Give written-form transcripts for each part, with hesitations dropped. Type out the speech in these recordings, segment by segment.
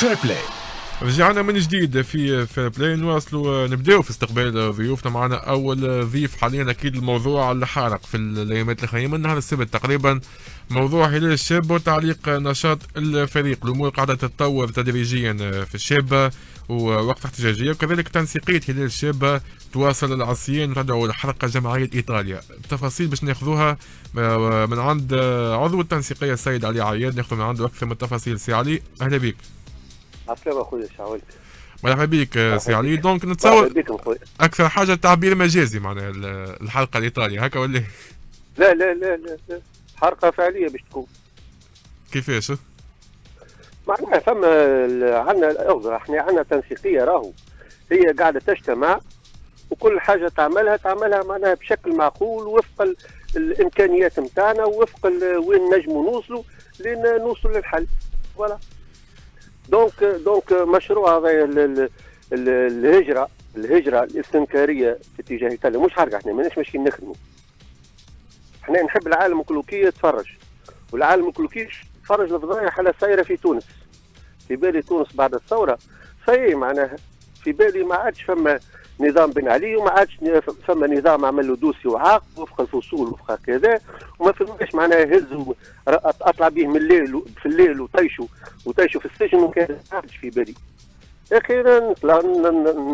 فير بلاي. رجعنا من جديد في فير بلاي، نواصلوا نبداو في استقبال ضيوفنا. معنا اول ضيف حاليا اكيد الموضوع اللي حارق في الايامات الاخيره من نهار السبت تقريبا، موضوع هلال الشاب وتعليق نشاط الفريق. الامور قاعده تتطور تدريجيا في الشابه ووقفه احتجاجيه، وكذلك تنسيقيه هلال الشاب تواصل العصيان وتدعو لحرقه جمعيه ايطاليا. التفاصيل باش ناخذوها من عند عضو التنسيقيه السيد علي عياد، ناخذ من عنده اكثر من التفاصيل. سي علي اهلا بك. مرحبا خويا شعولك. مرحبا بك سي علي. دونك نتصور اكثر حاجه تعبير مجازي معناها الحلقه الايطاليه هكا ولا لا؟ لا لا لا لا، حرقه فعليه باش تكون. كيفاش؟ معناها فما عندنا الاغزر، احنا عندنا تنسيقيه راهو هي قاعده تجتمع وكل حاجه تعملها معناها بشكل معقول وفق الامكانيات نتاعنا ووفق وين نجموا نوصلوا لين نوصلوا للحل. فوالا دونك مشروع هذا الهجره الاستنكاريه في اتجاه ايطاليا مش حركه. احنا ماناش ماشيين نخدموا، احنا نحب العالم الكل كي يتفرج، والعالم الكل كي يتفرج الفضايح اللي صايره في تونس. في بالي تونس بعد الثوره فهي معناها في بالي ما عادش فما نظام بن علي، وما عادش فما نظام عمل له دوسي وعاق وفق الفصول وفق كذا، وما فماش معناها هزوا اطلع به من الليل في الليل وطيشوا في السجن وكذا. ما عادش في بالي اخيرا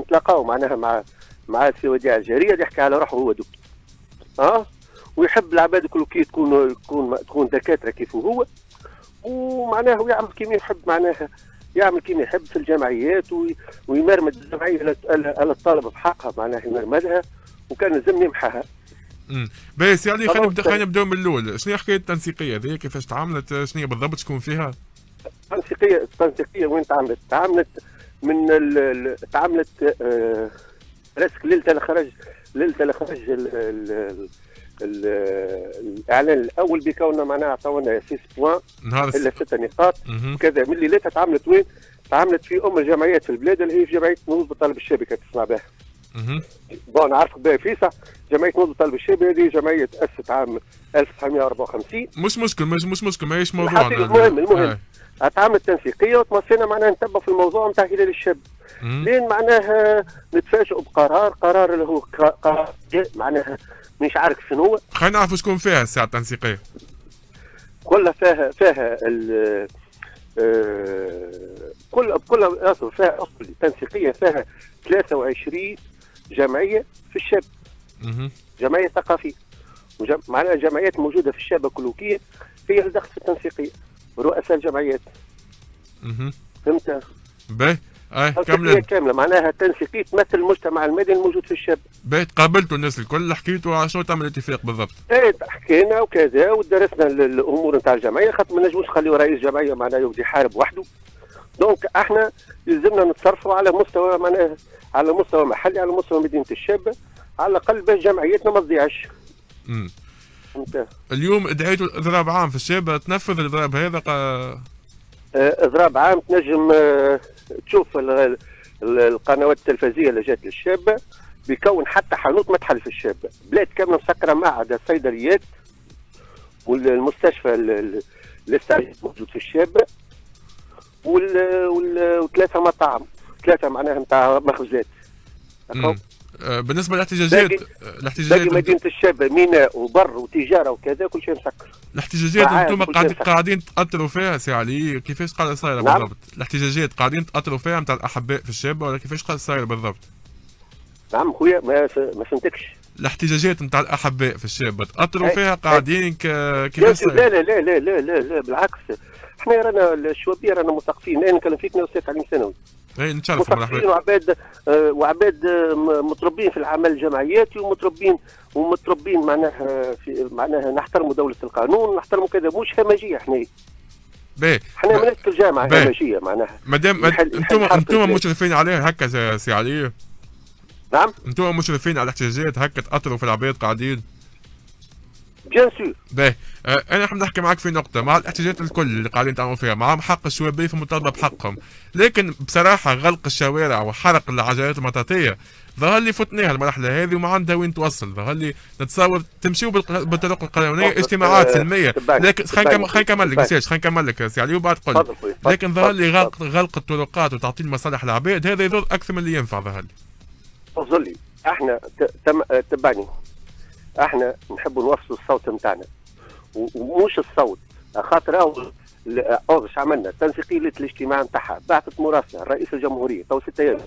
نتلاقاو معناها مع السي وديع الجري اللي يحكي على روحه هو دكتور ويحب العباد كل كي تكون دكاتره كيف هو، ومعناها ويعمل كيما يحب معناها يعمل كيما يحب في الجمعيات ويمرمد الجمعيه على الطالب بحقها معناها يمرمدها وكان لازم يمحها. باهي سي علي، خلينا نبداو من الاول. شنو هي حكايه التنسيقيه هذه؟ كيفاش تعاملت؟ شنو هي بالضبط؟ شكون فيها؟ التنسيقيه وين تعاملت؟ تعاملت من تعاملت راسك ليله خرج الاعلان الاول بكوننا معناها عطاونا 6 بوان الا 6 نقاط وكذا. من ليلتها تعاملت وين؟ تعاملت في ام الجمعيات في البلاد اللي هي في جمعيه نوز بالطلب الشابي كانت تصنع بها. بون عارفك بها فيسع جمعيه نوز بالطلب الشابي هذه جمعيه تاسست عام 1954. مش مشكل ماهيش موضوع. المهم تعاملت تنسيقيه وتمسينا معناها نتبع في الموضوع نتاع هلال الشاب لين معناها نتفاجئوا بقرار اللي هو قرار معناها مش عارف شنو هو. خلينا نعرفوا شكون فيها الساعة التنسيقية. كلها فيها كلها فيها التنسيقية فيها 23 جمعية في الشاب. جمعية ثقافية معناها جمعيات موجودة في الشابة كلوكية هي اللي دخلت في التنسيقية، رؤساء الجمعيات. فهمت؟ باهي كاملة معناها تنسيقية تمثل المجتمع المدني الموجود في الشاب. باهي تقابلتوا الناس الكل، حكيتوا على شنو تعمل الاتفاق بالضبط؟ ايه حكينا وكذا ودرسنا الامور نتاع الجمعية، خاطر ما نجموش نخليو رئيس جمعية معناها يبدا يحارب وحده. دونك احنا يلزمنا نتصرفوا على مستوى معناها على مستوى محلي، على مستوى مدينة الشاب، على الاقل باش جمعيتنا ما تضيعش. اليوم ادعيتوا اضراب عام في الشاب، تنفذ الاضراب هذا؟ اضراب عام تنجم تشوف القنوات التلفزيه اللي جات للشابه، بيكون حتى حانوت ما تحل في الشابه، بلاد كامله مسكره، معهد الصيدليات والمستشفى الاستعلاجي موجود في الشابه، وثلاثه مطاعم، ثلاثه معناها نتاع مخبزات. بالنسبه للاحتجاجات، باقي مدينه الشابه ميناء وبر وتجاره وكذا كل شيء مسكر. الاحتجاجات انتم قاعدين تاثروا فيها سي علي، كيفاش قاعده صايره بالضبط؟ الاحتجاجات قاعدين تاثروا فيها نتاع الاحباء في الشابه ولا كيفاش قاعده صايره بالضبط؟ نعم خويا ما فهمتكش. الاحتجاجات نتاع الاحباء في الشابه تاثروا فيها قاعدين كيفاش؟ لا لا لا لا لا لا لا بالعكس، احنا رانا الشوابيه رانا مثقفين. انا نتكلم فيك نوصيت تعليم ثانوي. اي نتشرفوا مرحبا. وعباد متربين في العمل الجمعياتي ومتربين معناها في معناها نحترموا دوله القانون، نحترموا كذا، مش همجيه احنا. باهي احنا مالناش في الجامعه همجيه معناها. مادام انتم مشرفين عليها هكا سي علي؟ نعم؟ انتم مشرفين على الاحتجاجات هكا تاثروا في العباد قاعدين؟ بيان سور. باهي انا نحب نحكي معاك في نقطة، مع الاحتجاجات الكل اللي قاعدين يتعاملوا فيها، معاهم حق الشباب في المطالبة بحقهم، لكن بصراحة غلق الشوارع وحرق العجلات المطاطية ظهر لي فتناها المرحله هذه وما عندها وين توصل، ظهر لي نتصور تمشيو بالطرق القانونيه اجتماعات سلميه، لكن خلينا نكمل لك سي علي وبعد تقول لي، لكن ظهر لي غلق الطرقات وتعطيل مصالح العباد هذا يضر اكثر من اللي ينفع. ظهر لي تفضل لي احنا تبعني احنا نحبوا نوصلوا الصوت نتاعنا ومش الصوت خاطر اوضش عملنا تنسيقيه الاجتماع نتاعها بعثت مراسله رئيس الجمهوريه تو 6 ايام،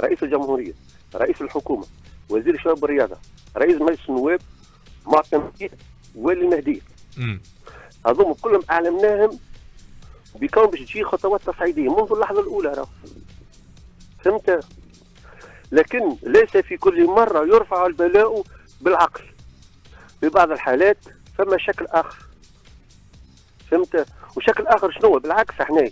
رئيس الجمهوريه، رئيس الحكومه، وزير الشباب والرياضه، رئيس مجلس النواب، معتصم والي مهدي. هذوما كلهم اعلمناهم بكون باش تجي خطوات تصعيديه منذ اللحظه الاولى راه. فهمت؟ لكن ليس في كل مره يرفع البلاء بالعقل. في بعض الحالات فما شكل اخر. فهمت؟ وشكل اخر شنو؟ بالعكس احنا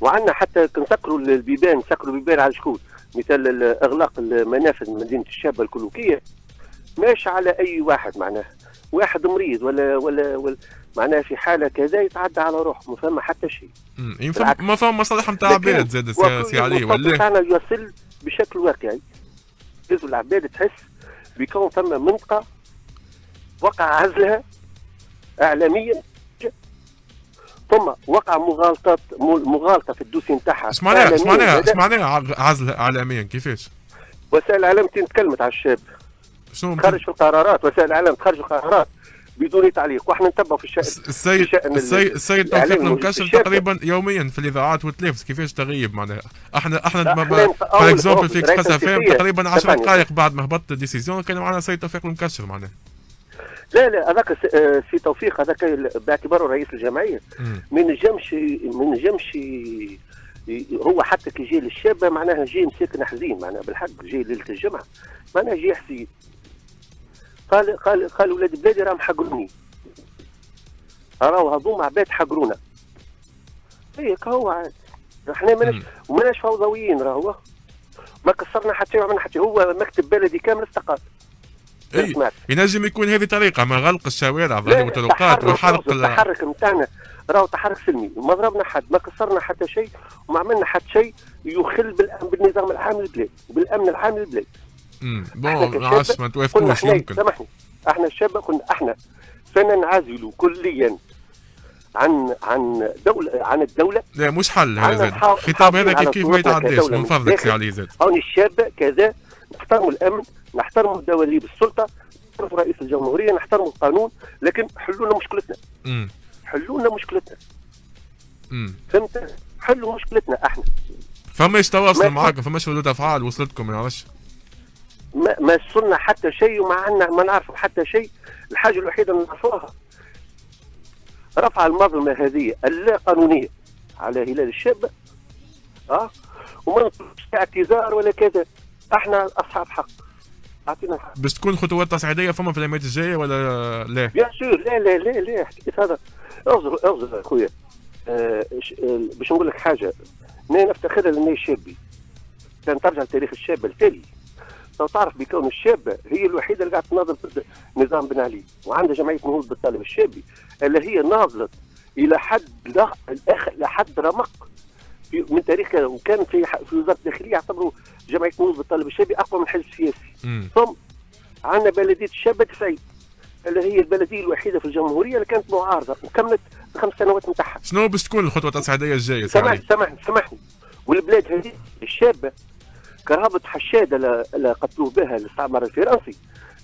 وعندنا حتى نسكروا البيبان، نسكروا البيبان على شكون؟ مثال اغلاق المنافذ من مدينه الشابه الكلوكيه ماشي على اي واحد، معناه واحد مريض ولا معناه في حاله كذا يتعدى على روحه، ما فما حتى شيء. ما فما مصالح نتاع عباد زاد سي علي ولا؟ بتاعنا يوصل بشكل واقعي. لازم العباد تحس بكون فما منطقه وقع عزلها اعلاميا، ثم وقع مغالطه في الدوسي نتاعها. سمعناها عزل اعلاميا كيفاش؟ وسائل الاعلام تكلمت على الشاب. خرج في القرارات، وسائل الاعلام تخرج القرارات بدون تعليق، واحنا نتبعوا في الشأن. السيد توفيق المكشر تقريبا يوميا في الاذاعات والتلفز كيفاش تغيب معناها. احنا باغ اكزومبل في اكسبريس افام تقريبا 10 دقائق بعد ما هبط الديسيزيون كان معنا السيد توفيق المكشر معناها. لا هذاك سي توفيق هذاك باعتباره رئيس الجمعيه ما نجمش هو حتى كي جاي للشابه معناها جاي مساكن حزين، معناها بالحق جاي ليله الجمعه معناها جاي حزين. قال قال قال ولاد بلادي راهم حقروني، راهو هذوما عباد حقرونا. هيك هو عاد احنا ماناش فوضويين، راهو ما كسرنا حتى شيء وعملنا حتى شيء، هو مكتب بلدي كامل استقال. اي ينجم يكون هذه طريقه، ما غلق الشوارع والطرقات وحرق التحرك نتاعنا راهو تحرك سلمي، ما ضربنا حد، ما كسرنا حتى شيء، وما عملنا حتى شيء يخل بالنظام العام للبلاد وبالامن العام للبلاد. بون عاش ما توافقوش يمكن. سامحني احنا الشباب قلنا احنا سننعزل كليا عن دوله، عن الدوله. لا مش حل هذا، الخطاب هذا كيف ما يتعداش من فضلك سي علي زاد. هوني الشباب كذا نحترموا الامن، نحترموا دواليب السلطه، نحترموا رئيس الجمهوريه، نحترموا القانون، لكن حلوا لنا مشكلتنا. حلوا لنا مشكلتنا. فهمت؟ حلوا مشكلتنا احنا. فماش تواصل معاكم، فماش ردود افعال وصلتكم ما نعرفش. ما وصلنا حتى شيء وما عندنا، ما نعرفوا حتى شيء. الحاجه الوحيده اللي نعرفوها رفع المظلمه هذه اللا قانونيه على هلال الشاب وما نطلبش اعتذار ولا كذا. احنا اصحاب حق، اعطينا الحق. باش تكون خطوات تصعيديه فما في الايامات الجايه ولا لا؟ بيان سور. لا لا لا لا حكيت هذا. اغزر اخويا باش نقول لك حاجه انا نفتخرها للناي الشابي، كان ترجع لتاريخ الشاب التالي. لو تعرف بكون الشابه هي الوحيده اللي قاعده تناضل ضد نظام بن علي، وعندها جمعيه نهوض بالطالب الشابي اللي هي ناضلت الى حد لحد رمق من تاريخها، وكان في وزاره الداخليه يعتبروا جمعيه نوز بالطلب الشبابي اقوى من حزب سياسي. ثم عندنا بلديه الشابه سعيد اللي هي البلديه الوحيده في الجمهوريه اللي كانت معارضه وكملت 5 سنوات نتاعها. شنو باش تكون الخطوه التصعيديه الجايه؟ سامحني والبلاد هذه الشابه كرهبه حشاده اللي قتلوه بها الاستعمار الفرنسي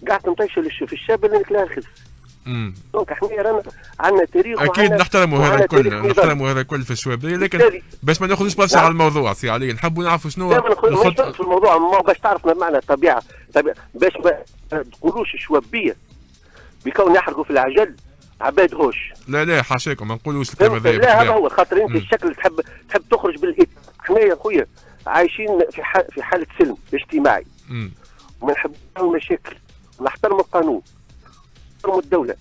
قاعده تنتشر في الشابه اللي ناكلها الخبز. دونك احنا رانا عندنا تاريخ اكيد نحترموا هذا الكل، نحترموا هذا الكل في الشوابيه، لكن باش ما ناخذوش برشا على الموضوع سي علي، نحبوا نعرفوا شنو في الموضوع باش تعرفنا معنى الطبيعه باش ما تقولوش الشوابيه بكون يحرقوا في العجل عباد هوش. لا حاشاكم ما نقولوش الكلام هذا. لا هذا هو خاطر انت الشكل اللي تحب تخرج بالاثم. احنا يا خويا عايشين في حاله سلم اجتماعي، وما نحبوش المشاكل، ونحترموا القانون، الدولة.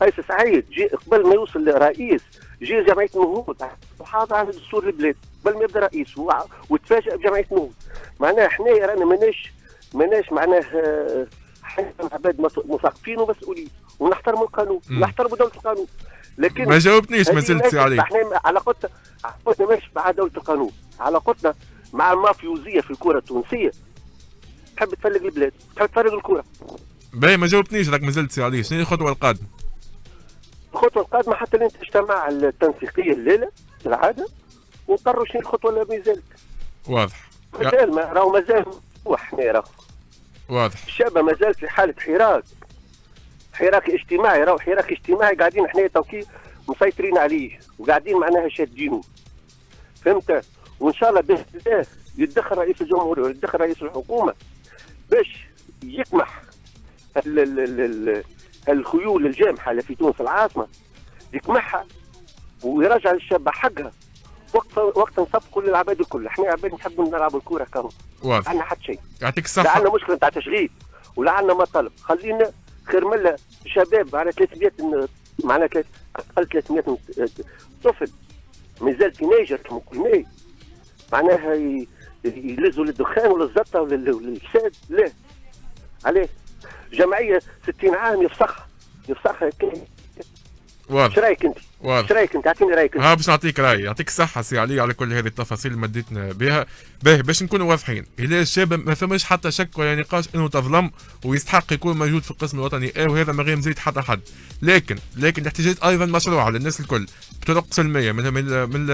قيس سعيد قبل ما يوصل رئيس جي جمعية نهوض وحاضر على دستور البلاد قبل ما يبدا رئيس، وتفاجأ بجمعية نهوض. معناها احنا رانا ماناش معناه احنا عباد مثقفين ومسؤولين ونحترموا القانون، نحترموا دولة القانون. لكن ما جاوبتنيش ما زلت سي علي. احنا علاقتنا ماشي مع دولة القانون، علاقتنا مع المافيوزية في الكرة التونسية تحب تفرق البلاد، تحب تفرق الكوره. باهي ما جاوبتنيش راك مازلت سي علي، شنو هي الخطوه القادمه؟ الخطوه القادمه حتى لين تجتمع التنسيقيه الليله كالعاده ونقرروا شنو الخطوه اللي مازالت. واضح. مازال راهو مازال مفتوح حنا واضح. الشابه مازال في حاله حراك. حراك اجتماعي، راهو حراك اجتماعي قاعدين حنا توكي مسيطرين عليه وقاعدين معناها شادينه. فهمت؟ وان شاء الله باذن الله يتدخل رئيس الجمهوريه ويتدخل رئيس الحكومه باش يقمح الخيول الجامحه اللي في تونس العاصمه، يقمحها ويرجع للشابه حقها وقت نصب كل العباد الكل. احنا عباد نحبوا نلعبوا الكوره كامل، ما عندنا حتى شيء. يعطيك الصحه. لا عندنا مشكله نتاع تشغيل ولا عندنا مطالب، خلينا خير ملا شباب على 300 معناها اقل 300 طفل مازال تينيجر كما قلنا معناها يلزوا للدخان وللزطه وللفساد. لا عليه جمعيه 60 عام يفسخها كامل. واضح. اش رايك انت؟ واضح. اش رايك انت؟ اعطيني رايك انت. باش نعطيك رايي، يعطيك الصحه سي علي على كل هذه التفاصيل اللي مديتنا بها. باهي باش نكونوا واضحين، هلال الشاب ما فماش حتى شك ولا نقاش انه تظلم ويستحق يكون موجود في القسم الوطني اي، وهذا من غير مزيد حتى حد، لكن الاحتجاجات ايضا مشروعه للناس الكل بطرق سلميه من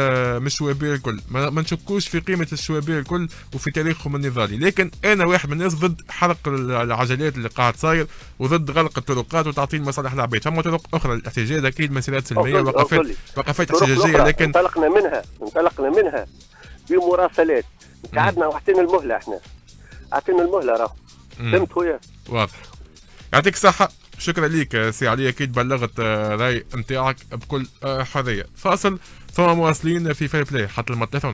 الشوابير الكل، ما نشكوش في قيمه الشوابير الكل وفي تاريخهم النضالي، لكن انا واحد من الناس ضد حرق العجلات اللي قاعد صاير وضد غلق الطرقات وتعطيل مصالح العباد. ثم طرق اخرى للاحتجاج اكيد، مسيرات سلميه وقفات احتجاجيه، لكن انطلقنا منها بمراسلات. قعدنا وحطينا المهله، احنا عطينا المهله راهو. فهمت خويا؟ واضح. يعطيك الصحه، شكرا ليك سي علي، اكيد بلغت راي نتاعك بكل حريه. فاصل ثم مواصلين في فاير بلاي حتى المطلع.